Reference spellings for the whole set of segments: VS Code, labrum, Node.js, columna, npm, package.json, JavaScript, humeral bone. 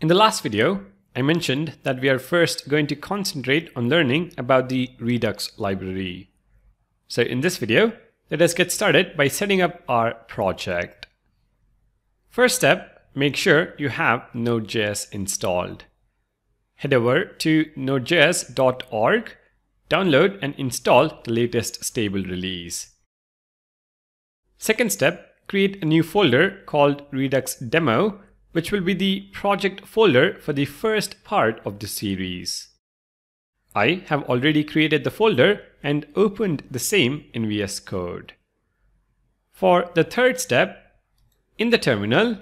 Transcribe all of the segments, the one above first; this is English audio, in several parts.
In the last video, I mentioned that we are first going to concentrate on learning about the Redux library. So in this video, let us get started by setting up our project. First step, make sure you have Node.js installed. Head over to nodejs.org, download and install the latest stable release. Second step, create a new folder called Redux Demo, which will be the project folder for the first part of the series. I have already created the folder and opened the same in VS Code. For the third step, in the terminal,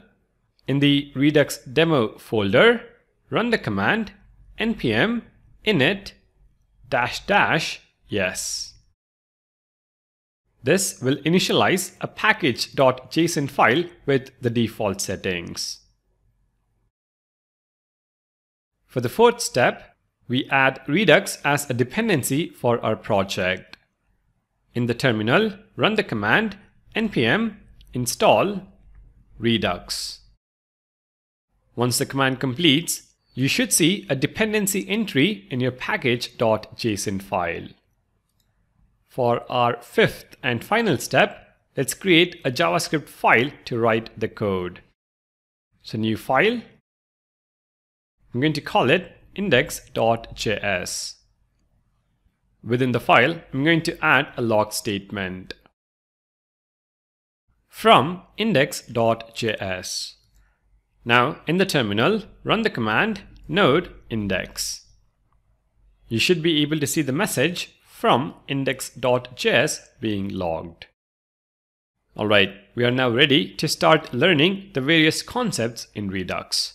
in the Redux Demo folder, run the command npm init --yes. This will initialize a package.json file with the default settings. For the fourth step, we add Redux as a dependency for our project. In the terminal, run the command npm install redux. Once the command completes, you should see a dependency entry in your package.json file. For our fifth and final step, let's create a JavaScript file to write the code. So new file, I'm going to call it index.js. Within the file, I'm going to add a log statement. From index.js. Now in the terminal, run the command node index. You should be able to see the message from index.js being logged. Alright, we are now ready to start learning the various concepts in Redux.